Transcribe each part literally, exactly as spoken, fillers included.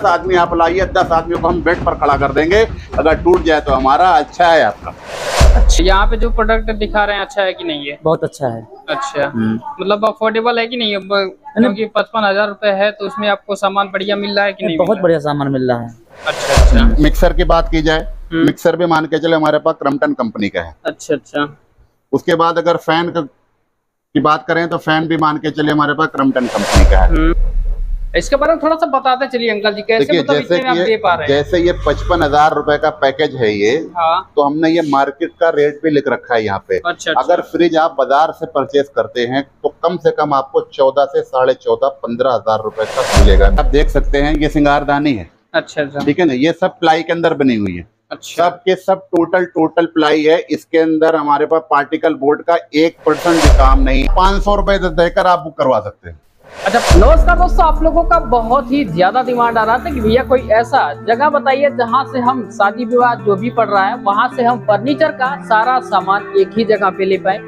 दस आदमी आप लाइए, दस आदमियों को हम बेड पर खड़ा कर देंगे, अगर टूट जाए तो हमारा। अच्छा है आपका। अच्छा, यहाँ पे जो प्रोडक्ट दिखा रहे हैं अच्छा है कि नहीं है? बहुत अच्छा है। अच्छा, मतलब अफोर्डेबल है कि नहीं है? क्योंकि पचपन हजार रूपए है तो उसमें आपको सामान बढ़िया मिल रहा है कि नहीं? बहुत बढ़िया सामान मिल रहा है। अच्छा अच्छा। मिक्सर की बात की जाए, मिक्सर भी मान के चले हमारे पास क्रम्पटन कंपनी का है। अच्छा अच्छा। उसके बाद अगर फैन की बात करें तो फैन भी मान के चले हमारे पास क्रम्पटन कंपनी का है। इसके बारे में थोड़ा सा बताते चलिए अंकल जी, कैसे मतलब इतने आप दे पा रहे हैं? जैसे ये पचपन हजार रूपए का पैकेज है ये। हाँ। तो हमने ये मार्केट का रेट भी लिख रखा है यहाँ पे। अच्छा, अगर अच्छा। फ्रिज आप बाजार से परचेज करते हैं तो कम से कम आपको चौदह से साढ़े चौदह पंद्रह हजार रूपए का मिलेगा। आप देख सकते हैं ये सिंगारदानी है। अच्छा अच्छा, ठीक है ना। ये सब प्लाई के अंदर बनी हुई है। अच्छा। सब के सब टोटल टोटल प्लाई है। इसके अंदर हमारे पास पार्टिकल बोर्ड का एक परसेंट भी काम नहीं। पाँच सौ रूपये देकर आप बुक करवा सकते हैं। अच्छा, नमस्कार दोस्तों। आप लोगों का बहुत ही ज्यादा डिमांड आ रहा था कि भैया कोई ऐसा जगह बताइए जहां से हम शादी विवाह जो भी पड़ रहा है वहां से हम फर्नीचर का सारा सामान एक ही जगह पे ले पाए,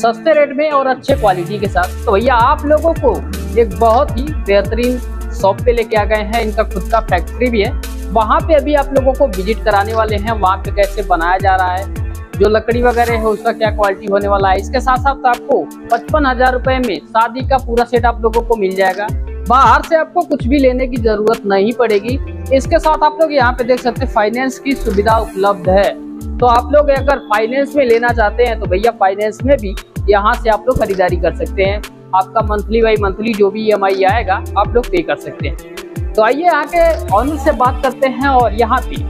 सस्ते रेट में और अच्छे क्वालिटी के साथ। तो भैया आप लोगों को एक बहुत ही बेहतरीन शॉप पे लेके आ गए हैं। इनका खुद का फैक्ट्री भी है, वहाँ पे अभी आप लोगों को विजिट कराने वाले हैं। वहाँ पे कैसे बनाया जा रहा है, जो लकड़ी वगैरह है उसका क्या क्वालिटी होने वाला है। इसके साथ साथ आपको पचपन हजार रुपए में शादी का पूरा सेट आप लोगों को मिल जाएगा। बाहर से आपको कुछ भी लेने की जरूरत नहीं पड़ेगी। इसके साथ आप लोग यहाँ पे देख सकते हैं फाइनेंस की सुविधा उपलब्ध है। तो आप लोग अगर फाइनेंस में लेना चाहते हैं तो भैया फाइनेंस में भी यहाँ से आप लोग खरीदारी कर सकते हैं। आपका मंथली बाई मंथली जो भी ई एम आई आएगा आप लोग पे कर सकते हैं। तो आइए यहाँ के ऑनर से बात करते हैं और यहाँ पे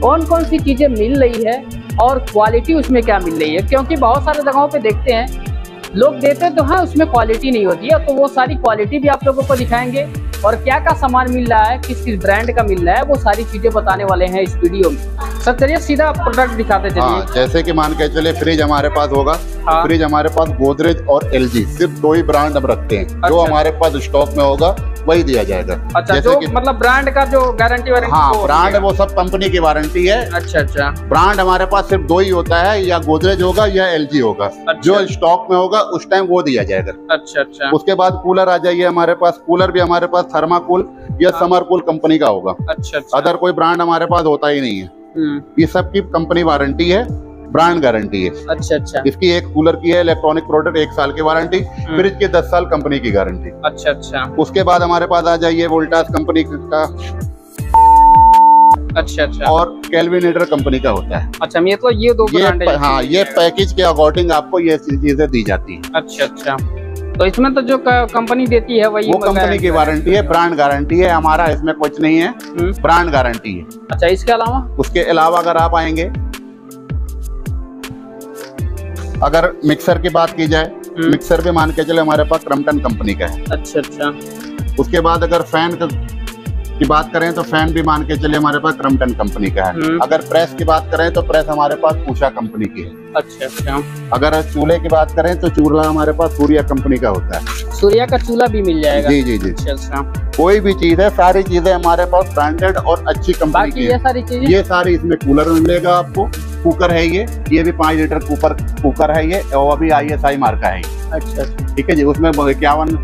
कौन कौन सी चीजें मिल रही है और क्वालिटी उसमें क्या मिल रही है। क्योंकि बहुत सारे जगहों पे देखते हैं लोग देते तो हैं, उसमें क्वालिटी नहीं होती है। तो वो सारी क्वालिटी भी आप लोगों को दिखाएंगे और क्या क्या सामान मिल रहा है, किस किस ब्रांड का मिल रहा है, वो सारी चीजें बताने वाले हैं इस वीडियो में। सर चलिए सीधा प्रोडक्ट दिखाते चलिए। हाँ, जैसे कि मान के चले फ्रिज हमारे पास होगा। हाँ। फ्रिज हमारे पास गोदरेज और एल जी सिर्फ दो ही ब्रांड हम रखते हैं। अच्छा। जो हमारे पास स्टॉक में होगा वही दिया जाएगा। अच्छा, जैसे जो, कि मतलब ब्रांड का जो गारंटी वारंटी। हाँ, ब्रांड वो सब कंपनी की वारंटी है। अच्छा अच्छा। ब्रांड हमारे पास सिर्फ दो ही होता है, या गोदरेज होगा या एल जी होगा। जो स्टॉक में होगा उस टाइम वो दिया जाएगा। अच्छा अच्छा। उसके बाद कूलर आ जाइए हमारे पास। कूलर भी हमारे पास थर्माकूल या समरकूल कंपनी का होगा। अच्छा। अदर कोई ब्रांड हमारे पास होता ही नहीं है। ये सब की कंपनी वारंटी है, ब्रांड गारंटी है। अच्छा अच्छा। इसकी एक कूलर की है इलेक्ट्रॉनिक प्रोडक्ट एक साल की वारंटी, फ्रिज की दस साल कंपनी की गारंटी। अच्छा अच्छा। उसके बाद हमारे पास आ जाइए वोल्टास कंपनी का। अच्छा अच्छा। और केल्विनेटर कंपनी का होता है। अच्छा, मैं तो ये दो ब्रांड है। हाँ, ये पैकेज के अकॉर्डिंग आपको ये चीजें दी जाती है। अच्छा अच्छा। तो इसमें तो जो कंपनी देती है वही वो कंपनी की वारंटी है, ब्रांड गारंटी है। हमारा इसमें कुछ नहीं है, ब्रांड गारंटी है। अच्छा, इसके अलावा उसके अलावा अगर आप आएंगे, अगर मिक्सर की बात की जाए, मिक्सर भी मान के चले हमारे पास क्रम्पटन कंपनी का है। अच्छा अच्छा। उसके बाद अगर फैन की बात करें तो फैन भी मान के चले हमारे पास क्रम्पटन कंपनी का है। अगर प्रेस की बात करें तो प्रेस हमारे पास उषा कंपनी की है। अच्छा अच्छा। अगर चूल्हे की बात करें तो चूल्हा हमारे पास सूर्या कंपनी का होता है। सूर्या का चूल्हा भी मिल जाएगा। जी जी जी। अच्छा अच्छा। कोई भी चीज है, सारी चीजें हमारे पास ब्रांडेड और अच्छी कंपनी की है। सारी चीजें ये सारी इसमें कूलर मिलेगा आपको। कुकर है ये ये भी पाँच लीटर कुकर कुकर है ये, और अभी आई एस आई मार्का है। अच्छा अच्छा। ठीक है जी। उसमें इक्यावन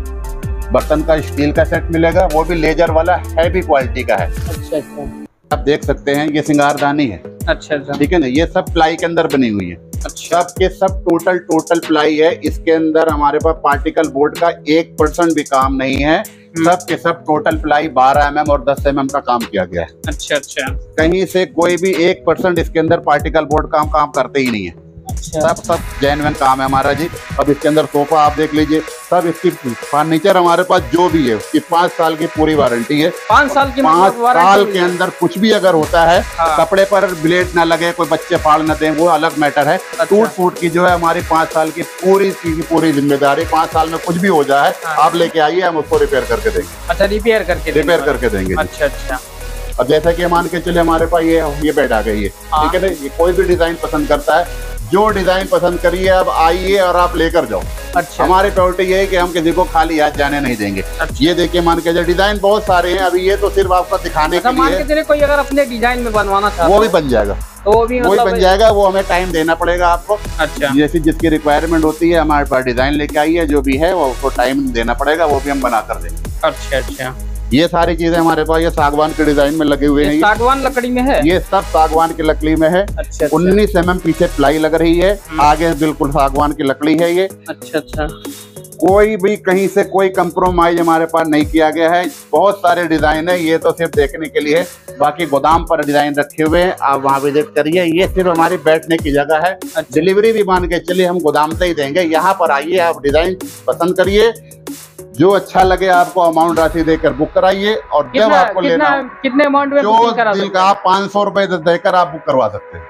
बर्तन का स्टील का सेट मिलेगा, वो भी लेजर वाला हैवी क्वालिटी का है। अच्छा अच्छा। आप देख सकते हैं ये सिंगारदानी है। अच्छा अच्छा। ठीक है ना। ये सब प्लाई के अंदर बनी हुई है। अच्छा। सब के सब टोटल टोटल प्लाई है। इसके अंदर हमारे पास पार्टिकल बोर्ड का एक परसेंट भी काम नहीं है। सब के सब टोटल प्लाई बारह एम एम और दस एम एम का काम किया गया है। अच्छा अच्छा। कहीं से कोई भी एक परसेंट इसके अंदर पार्टिकल बोर्ड का हम काम करते ही नहीं है। अच्छा। सब सब जेन्युइन काम है हमारा जी। अब इसके अंदर सोफा आप देख लीजिए, सब इसकी फर्नीचर हमारे पास जो भी है उसकी पाँच साल की पूरी वारंटी है। पाँच साल की पाँच साल के अंदर कुछ भी अगर होता है, कपड़े पर ब्लेड ना लगे, कोई बच्चे फाड़ ना दें, वो अलग मैटर है। टूट फूट की जो है हमारी पाँच साल की पूरी की पूरी जिम्मेदारी। पाँच साल में कुछ भी हो जाए आप लेके आइए, हम उसको रिपेयर करके देंगे। अच्छा, रिपेयर करके रिपेयर करके देंगे। अच्छा अच्छा। अब जैसा कि मान के चले हमारे पास ये ये बेड आ गई है। ठीक है ना। कोई भी डिजाइन पसंद करता है, जो डिजाइन पसंद करिए अब आइए और आप लेकर जाओ। अच्छा। हमारी प्रायोरिटी ये है कि हम किसी को खाली हाथ जाने नहीं देंगे। अच्छा। ये देखिए मान के डिजाइन बहुत सारे हैं। अभी ये तो सिर्फ आपका दिखाने के लिए। मान के चले कोई अगर अपने डिजाइन में बनवाना चाहता है वो भी बन जाएगा। तो वो भी मतलब बन जाएगा, वो हमें टाइम देना पड़ेगा आपको। अच्छा। जैसे जिसकी रिक्वायरमेंट होती है हमारे पास डिजाइन लेके आइए, जो भी है वो उसको टाइम देना पड़ेगा, वो भी हम बना कर देंगे। अच्छा अच्छा। ये सारी चीजें हमारे पास ये सागवान के डिजाइन में लगे हुए हैं। सागवान लकड़ी में है ये सब, सागवान की लकड़ी में है। अच्छा, उन्नीस एम एम पीछे प्लाई लग रही है, आगे बिल्कुल सागवान की लकड़ी है ये। अच्छा अच्छा, कोई भी कहीं से कोई कंप्रोमाइज हमारे पास नहीं किया गया है। बहुत सारे डिजाइन है, ये तो सिर्फ देखने के लिए, बाकी गोदाम पर डिजाइन रखे हुए हैं, आप वहाँ विजिट करिए। ये सिर्फ हमारी बैठने की जगह है, डिलीवरी भी मान के चलिए हम गोदाम से ही देंगे। यहाँ पर आइए, आप डिजाइन पसंद करिए, जो अच्छा लगे आपको अमाउंट राशि देकर बुक कराइए। और जब आपको लेना कितने अमाउंट में बुकिंग करा सकते हैं, आप पाँच सौ रुपए देकर आप बुक करवा सकते हैं।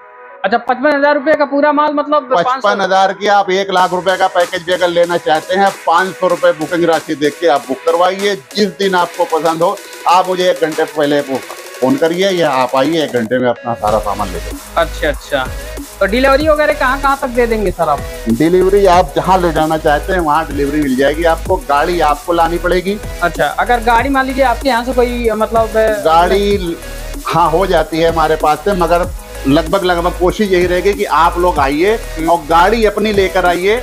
अच्छा, पचपन हजार रूपए का पूरा माल, मतलब पचपन हजार की आप एक लाख रुपए का पैकेज भी अगर लेना चाहते हैं, पाँच सौ रुपए बुकिंग राशि देख के आप बुक करवाइए। जिस दिन आपको पसंद हो आप मुझे एक घंटे पहले फोन करिए या आप आइए, एक घंटे में अपना सारा सामान ले जाइए। अच्छा अच्छा, तो डिलीवरी वगैरह कहाँ कहाँ तक दे देंगे सर आप? डिलीवरी आप जहाँ ले जाना चाहते हैं वहाँ डिलीवरी मिल जाएगी आपको, गाड़ी आपको लानी पड़ेगी। अच्छा, अगर गाड़ी मान लीजिए आपके यहाँ से कोई मतलब गाड़ी, हाँ हो जाती है हमारे पास से, मगर लगभग लगभग कोशिश यही रहेगी कि आप लोग आइए और गाड़ी अपनी लेकर आइए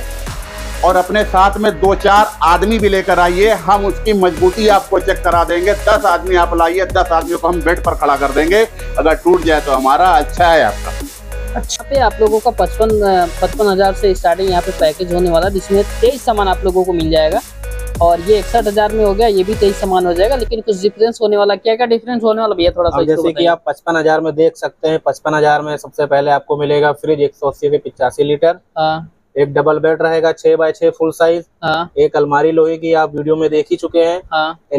और अपने साथ में दो चार आदमी भी लेकर आइए, हम उसकी मजबूती आपको चेक करा देंगे। दस आदमी आप लाइए, दस आदमियों को हम बेड पर खड़ा कर देंगे, अगर टूट जाए तो हमारा अच्छा है आपका। अच्छा, पे आप लोगों का पचपन पचपन हज़ार से स्टार्टिंग यहाँ पे पैकेज होने वाला, जिसमें तेईस सामान आप लोगों को मिल जाएगा। और ये इकसठ हज़ार में हो गया, ये भी तेईस सामान हो जाएगा, लेकिन कुछ डिफरेंस होने वाला, क्या क्या डिफरेंस होने वाला भैया थोड़ा सा? जैसे कि आप पचपन हज़ार में देख सकते हैं, पचपन हज़ार में सबसे पहले आपको मिलेगा फ्रिज एक सौ अस्सी से पिचासी लीटर, एक डबल बेड रहेगा छह बाय छह फुल साइज, एक अलमारी लोहे की आप वीडियो में देख ही चुके हैं,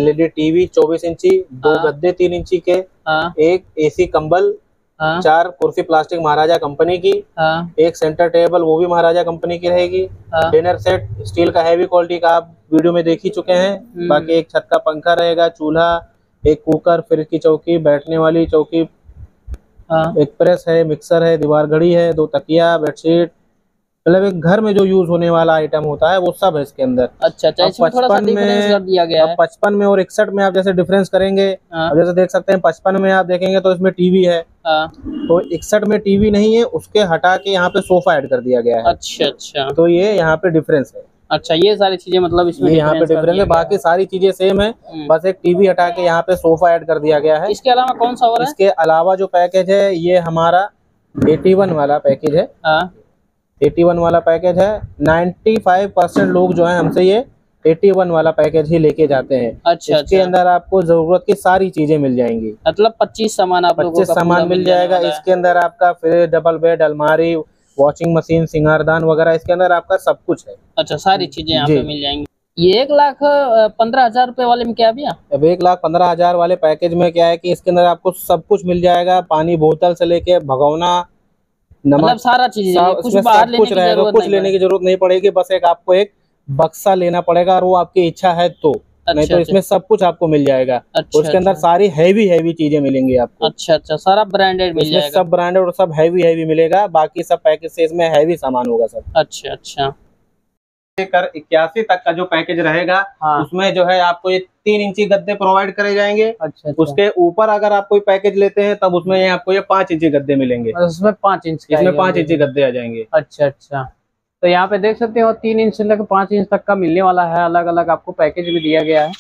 एलईडी टीवी चौबीस इंची, दो गद्दे तीन इंची के, एक एसी कंबल, चार कुर्सी प्लास्टिक महाराजा कंपनी की, एक सेंटर टेबल वो भी महाराजा कंपनी की रहेगी, डिनर सेट स्टील का हैवी क्वालिटी का आप वीडियो में देख ही चुके हैं, बाकी एक छत का पंखा रहेगा, चूल्हा, एक कुकर, फ्रिज की चौकी, बैठने वाली चौकी, एक प्रेस है, मिक्सर है, दीवार घड़ी है, दो तकिया, बेडशीट, मतलब एक घर में जो यूज होने वाला आइटम होता है वो सब है इसके अंदर। अच्छा, पचपन में पचपन में और इकसठ में आप जैसे डिफरेंस करेंगे, अब जैसे देख सकते हैं पचपन में आप देखेंगे तो इसमें टीवी है, तो इकसठ में टीवी नहीं है, उसके हटा के यहाँ पे सोफा ऐड कर दिया गया है। अच्छा अच्छा, तो ये यहाँ पे डिफरेंस है। अच्छा, ये सारी चीजें मतलब इसमें यहाँ पे डिफरेंस है, बाकी सारी चीजें सेम है, बस एक टीवी हटा के यहाँ पे सोफा ऐड कर दिया गया है। इसके अलावा कौन सा? इसके अलावा जो पैकेज है ये हमारा एटी वन वाला पैकेज है, इक्यासी वाला पैकेज है। पचानवे परसेंट लोग जो है हमसे ये इक्यासी वाला पैकेज ही लेके जाते हैं। अच्छा, इसके अच्छा। अंदर आपको जरूरत की सारी चीजें मिल जाएंगी, मतलब पच्चीस सामान आप पच्चीस सामान मिल जाएगा। इसके अंदर आपका फिर डबल बेड, अलमारी, वॉशिंग मशीन, सिंगारदान वगैरह, इसके अंदर आपका सब कुछ है। अच्छा, सारी चीजें यहाँ पे मिल जाएंगी। ये एक लाख पंद्रह हजार रूपए वाले में क्या भैया? अब एक लाख पंद्रह हजार वाले पैकेज में क्या है कि इसके अंदर आपको सब कुछ मिल जाएगा, पानी बोतल से लेके भगौना, मतलब सारा चीज, कुछ बाहर लेने कुछ की जरूरत कुछ नहीं लेने की जरूरत नहीं पड़ेगी, बस एक आपको एक बक्सा लेना पड़ेगा और वो आपकी इच्छा है तो। अच्छा, नहीं तो इसमें सब कुछ आपको मिल जाएगा। अच्छा, उसके अंदर सारी हैवी हैवी चीजें मिलेंगी आपको। अच्छा अच्छा, सारा ब्रांडेड मिल जाएगा, सब ब्रांडेड और सब हैवी हैवी मिलेगा, बाकी सब पैकेज से इसमें हैवी सामान होगा सब। अच्छा अच्छा, लेकर इक्यासी तक का जो पैकेज रहेगा उसमें जो है आपको ये तीन इंची गद्दे प्रोवाइड करे जाएंगे। अच्छा, उसके ऊपर अगर आप कोई पैकेज लेते हैं तब उसमें आपको ये पाँच इंची गद्दे मिलेंगे, उसमें पाँच इंच इसमें पाँच इंची गद्दे आ जाएंगे। अच्छा अच्छा, तो यहाँ पे देख सकते हो तीन इंच से लेकर पाँच इंच तक का मिलने वाला है, अलग अलग आपको पैकेज भी दिया गया है।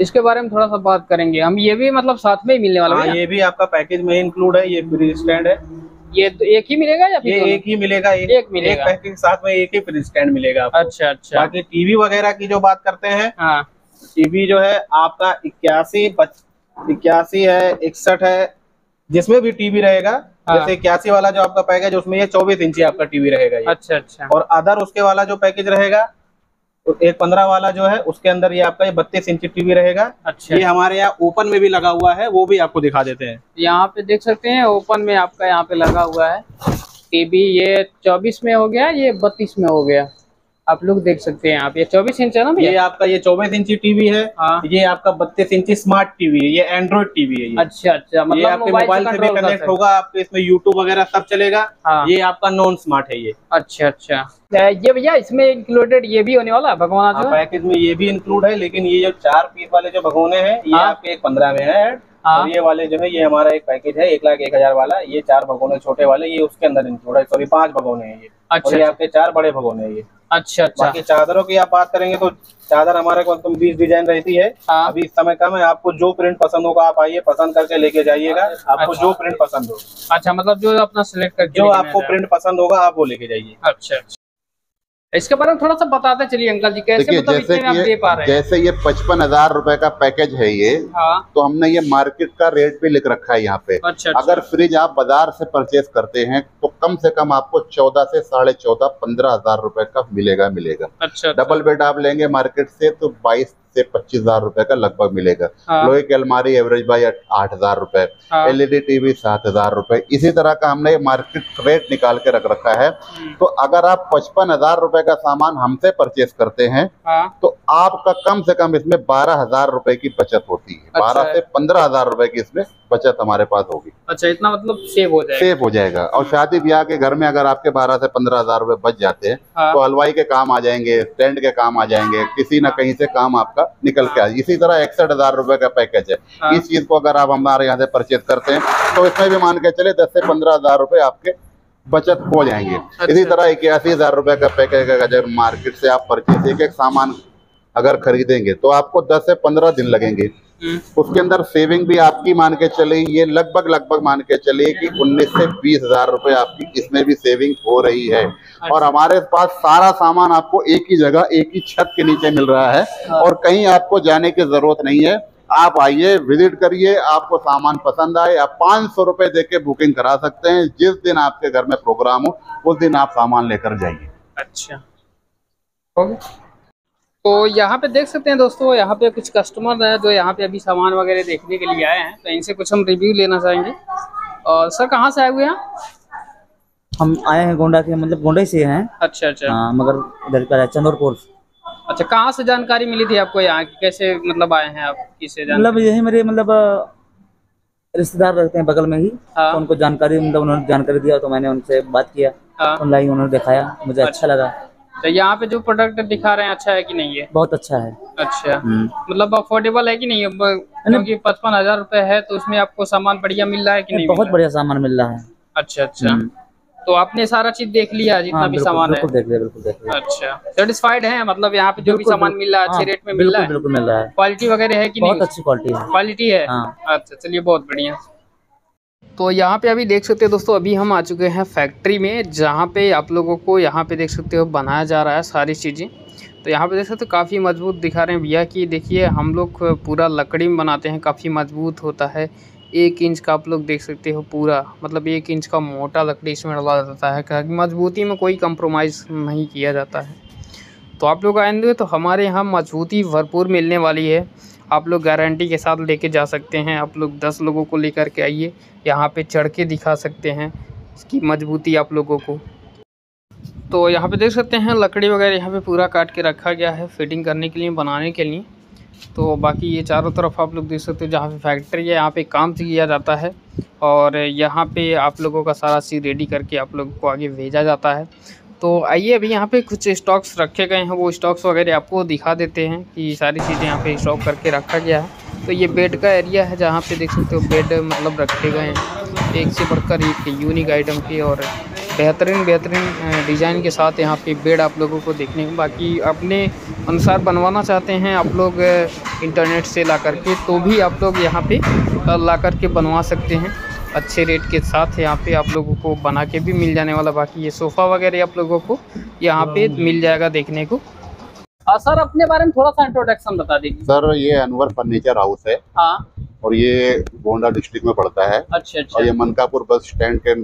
इसके बारे में थोड़ा सा बात करेंगे हम, ये भी मतलब साथ में ही मिलने वाला है, ये भी आपका पैकेज में इंक्लूड है। ये फ्रिज स्टैंड है, ये तो एक ही मिलेगा या ये एक ही मिलेगा? एक, एक मिलेगा, एक पैकेज साथ में एक ही फ्रिज स्टैंड मिलेगा आपको। अच्छा अच्छा, बाकी टीवी वगैरह की जो बात करते हैं, हाँ, टीवी जो है आपका इक्यासी इक्यासी है, इकसठ है, जिसमें भी टीवी रहेगा। हाँ, जैसे इक्यासी वाला जो आपका पैकेज उसमें ये चौबीस इंची आपका टीवी रहेगा ये। अच्छा अच्छा, और अदर उसके वाला जो पैकेज रहेगा एक पंद्रह वाला जो है उसके अंदर ये आपका ये बत्तीस इंची टीवी रहेगा। अच्छा, ये हमारे यहाँ ओपन में भी लगा हुआ है, वो भी आपको दिखा देते हैं। यहाँ पे देख सकते हैं ओपन में आपका यहाँ पे लगा हुआ है टीवी, ये चौबीस में हो गया, ये बत्तीस में हो गया, आप लोग देख सकते हैं। आप ये चौबीस इंच है ना, ये आपका ये चौबीस इंची टीवी है। हाँ, ये आपका बत्तीस इंची स्मार्ट टीवी है, ये एंड्रॉइड टीवी है। अच्छा अच्छा, मतलब ये आपके मोबाइल से भी कनेक्ट होगा, आपके इसमें यूट्यूब वगैरह सब चलेगा। हाँ, ये आपका नॉन स्मार्ट है ये। अच्छा अच्छा, ये भैया इसमें इंक्लूडेड ये भी होने वाला है भगवान पैकेज में, ये भी इंक्लूड है, लेकिन ये जो चार पीस वाले जो भगोने हैं ये आपके एक पंद्रह में है, और ये वाले जो है ये हमारा एक पैकेज है एक लाख एक हजार वाला, ये चार भगोने छोटे वाले ये उसके अंदर इंक्लूड है, सॉरी पांच भगोने हैं ये, और ये आपके चार बड़े भगोने हैं ये। अच्छा अच्छा। बाकी चादरों की आप बात करेंगे तो चादर हमारे को तो बीस डिजाइन रहती है। हाँ। अभी समय कम है, आपको जो प्रिंट पसंद होगा आप आइए पसंद करके लेके जाइएगा। आपको अच्छा। जो प्रिंट पसंद हो, अच्छा मतलब जो अपना सिलेक्ट करके जो आपको प्रिंट पसंद होगा आप वो लेके जाइए। अच्छा अच्छा, इसके बारे में थोड़ा सा बताते चलिए अंकल जी, कैसे मतलब जैसे आप दे पा रहे हैं। जैसे ये पचपन हजार रूपए का पैकेज है ये। हाँ। तो हमने ये मार्केट का रेट भी लिख रखा है यहाँ पे। अच्छा, अगर फ्रिज आप बाजार से परचेज करते हैं तो कम से कम आपको चौदह से साढ़े चौदह पंद्रह हजार रूपए का मिलेगा मिलेगा अच्छा। डबल बेड आप लेंगे मार्केट से तो बाईस से पच्चीस हजार रूपए का लगभग मिलेगा। हाँ। लोहे की अलमारी एवरेज बाई आठ हजार रूपए, एलईडी टीवी सात हजार रूपए, इसी तरह का हमने मार्केट रेट निकाल के रख रखा है। तो अगर आप पचपन हजार रूपए का सामान हमसे परचेज करते हैं। हाँ। तो आपका कम से कम इसमें बारह हजार रूपए की बचत होती है। अच्छा, बारह से पंद्रह हजार रूपए की इसमें बचत हमारे पास होगी। अच्छा, इतना मतलब सेव हो जाएगा। सेव हो जाएगा। और शादी ब्याह के घर में अगर आपके बारह से पंद्रह हजार रूपए बच जाते हैं। हाँ। तो हलवाई के काम आ जाएंगे, स्टैंड के काम आ जाएंगे, किसी ना कहीं से काम आपका निकल के आ जाए। इसी तरह इकसठ हजार रूपए का पैकेज है। हाँ। इस चीज को अगर आप हमारे यहाँ से परचेज करते हैं तो इसमें भी मान के चले दस से पंद्रह हजार रूपए आपके बचत हो जाएंगे। इसी तरह इक्यासी हजार रूपए का पैकेज अगर मार्केट से आप परचेज एक एक सामान अगर खरीदेंगे तो आपको दस से पंद्रह दिन लगेंगे। उसके अंदर सेविंग भी आपकी मान के चले ये लगभग लगभग मान के चले कि उन्नीस से बीस हजार रुपए आपकी इसमें भी सेविंग हो रही है। अच्छा। और हमारे पास सारा सामान आपको एक ही जगह एक ही छत के नीचे मिल रहा है। हाँ। और कहीं आपको जाने की जरूरत नहीं है। आप आइए, विजिट करिए, आपको सामान पसंद आए आप पाँच सौ रुपए दे के बुकिंग करा सकते हैं। जिस दिन आपके घर में प्रोग्राम हो उस दिन आप सामान लेकर जाइए। अच्छा, ओके। तो यहाँ पे देख सकते हैं दोस्तों, यहाँ पे कुछ कस्टमर हैं जो यहाँ पे अभी सामान वगैरह देखने के लिए आए हैं, तो इनसे कुछ हम रिव्यू लेना चाहेंगे। और सर कहाँ से आए हुए हैं? हम आए हैं गोंडा के, मतलब गोंडा से हैं। अच्छा अच्छा। आ, मगर इधर का है चंदौर। अच्छा, कहाँ से जानकारी मिली थी आपको यहाँ की, कैसे मतलब आए हैं आप, किससे? मतलब यही मेरे मतलब रिश्तेदार रहते हैं बगल में ही। हाँ। तो उनको जानकारी मतलब उन्होंने जानकारी दिया तो मैंने उनसे बात किया, ऑनलाइन उन्होंने दिखाया, मुझे अच्छा लगा। तो यहाँ पे जो प्रोडक्ट दिखा रहे हैं अच्छा है कि नहीं है? बहुत अच्छा है। अच्छा, मतलब अफोर्डेबल है कि नहीं? क्योंकि पचपन हजार रूपए है तो उसमें आपको सामान बढ़िया मिल रहा है कि नहीं? बहुत बढ़िया सामान मिल रहा है। अच्छा अच्छा, तो आपने सारा चीज देख लिया जितना? हाँ, भी सामान है देख लिया, बिल्कुल देख लिया। अच्छा, सेटिस्फाइड है मतलब यहाँ पे जो भी सामान मिल रहा है अच्छे रेट में मिल रहा है? बिल्कुल मिल रहा है। क्वालिटी वगैरह है कि नहीं? बहुत अच्छी क्वालिटी है। क्वालिटी है, अच्छा, चलिए बहुत बढ़िया। तो यहाँ पे अभी देख सकते हो दोस्तों, अभी हम आ चुके हैं फैक्ट्री में, जहाँ पे आप लोगों को यहाँ पे देख सकते हो बनाया जा रहा है सारी चीज़ें। तो यहाँ पे देख सकते हो काफ़ी मजबूत दिखा रहे हैं भैया कि देखिए हम लोग पूरा लकड़ी में बनाते हैं, काफ़ी मजबूत होता है। एक इंच का आप लोग देख सकते हो पूरा, मतलब एक इंच का मोटा लकड़ी इसमें डाला जाता है, क्योंकि मजबूती में कोई कंप्रोमाइज़ नहीं किया जाता है। तो आप लोग आएंगे तो हमारे यहाँ मजबूती भरपूर मिलने वाली है, आप लोग गारंटी के साथ लेके जा सकते हैं। आप लोग दस लोगों को लेकर के आइए, यहाँ पे चढ़ के दिखा सकते हैं इसकी मजबूती आप लोगों को। तो यहाँ पे देख सकते हैं लकड़ी वगैरह यहाँ पे पूरा काट के रखा गया है फिटिंग करने के लिए, बनाने के लिए। तो बाकी ये चारों तरफ आप लोग देख सकते हो, जहाँ पे फैक्ट्री है यहाँ पे काम किया जाता है, और यहाँ पे आप लोगों का सारा चीज़ रेडी करके आप लोगों को आगे भेजा जाता है। तो आइए, अभी यहाँ पे कुछ स्टॉक्स रखे गए हैं, वो स्टॉक्स वगैरह आपको दिखा देते हैं कि सारी चीज़ें यहाँ पे स्टॉक करके रखा गया है। तो ये बेड का एरिया है, जहाँ पे देख सकते हो बेड मतलब रखे गए हैं, एक से बढ़कर एक यूनिक आइटम के और बेहतरीन बेहतरीन डिज़ाइन के साथ यहाँ पे बेड आप लोगों को देखने को। बाकी अपने अनुसार बनवाना चाहते हैं आप लोग इंटरनेट से ला करके, तो भी आप लोग यहाँ पर ला करके बनवा सकते हैं अच्छे रेट के साथ। यहाँ पे आप लोगों को बना के भी मिल जाने वाला। बाकी ये सोफ़ा वगैरह आप लोगों को यहाँ पे मिल जाएगा देखने को। आ, सर अपने बारे में थोड़ा सा इंट्रोडक्शन बता दीजिए। सर ये अनवर फर्नीचर हाउस है। हाँ। और ये गोंडा डिस्ट्रिक्ट में पड़ता है। अच्छा अच्छा। और ये मनकापुर बस स्टैंड के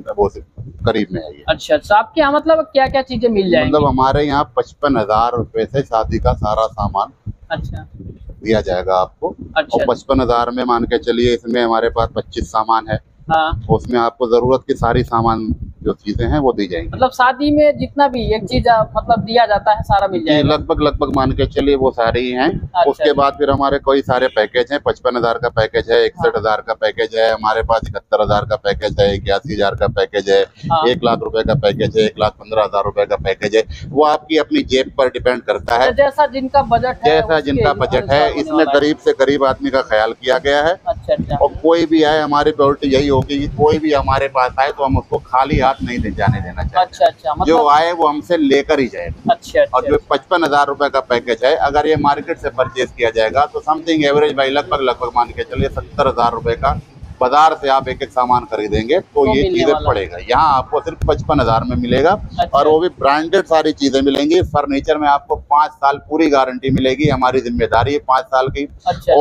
करीब में है ये। अच्छा अच्छा, आपके यहाँ मतलब क्या क्या चीजें मिल जाएगी? मतलब हमारे यहाँ पचपन हजार रूपए से शादी का सारा सामान अच्छा दिया जाएगा आपको। और पचपन हजार में मान के चलिए इसमें हमारे पास पच्चीस सामान है। हाँ। उसमें आपको जरूरत की सारी सामान जो चीजें हैं वो दी जाएंगी। मतलब शादी में जितना भी एक चीज मतलब दिया जाता है सारा मिल जाएगा। लगभग लगभग मान के चलिए वो सारे ही हैं। अच्छा, उसके अच्छा। बाद फिर हमारे कई सारे पैकेज हैं, पचपन हजार का पैकेज है, इकसठ हजार का पैकेज है हमारे पास, इकहत्तर हजार का पैकेज है, इक्यासी हजार का पैकेज है, एक लाख रुपए का पैकेज है, एक लाख पंद्रह हजार रुपए का पैकेज है। वो आपकी अपनी जेब पर डिपेंड करता है, जैसा जिनका बजट है, जैसा जिनका बजट है। इसमें गरीब से गरीब आदमी का ख्याल किया गया है। और कोई भी आए, हमारी प्रायोरिटी यही होगी कि कोई भी हमारे पास आए तो हम उसको खाली हाथ साथ नहीं दे, जाने देना चाहिए। अच्छा अच्छा, मतलब जो आए वो हमसे लेकर ही जाए। अच्छा, अच्छा, और जो पचपन हजार रूपए का पैकेज है, अगर ये मार्केट से परचेज किया जाएगा तो समथिंग एवरेज भाई लगभग लगभग मान के चलिए सत्तर हजार रूपए का बाजार से आप एक एक सामान खरीदेंगे तो, तो ये चीजें पड़ेगा। यहाँ आपको सिर्फ पचपन हजार में मिलेगा। अच्छा। और वो भी ब्रांडेड सारी चीजें मिलेंगी। फर्नीचर में आपको पाँच साल पूरी गारंटी मिलेगी, हमारी जिम्मेदारी है पाँच साल की। अच्छा।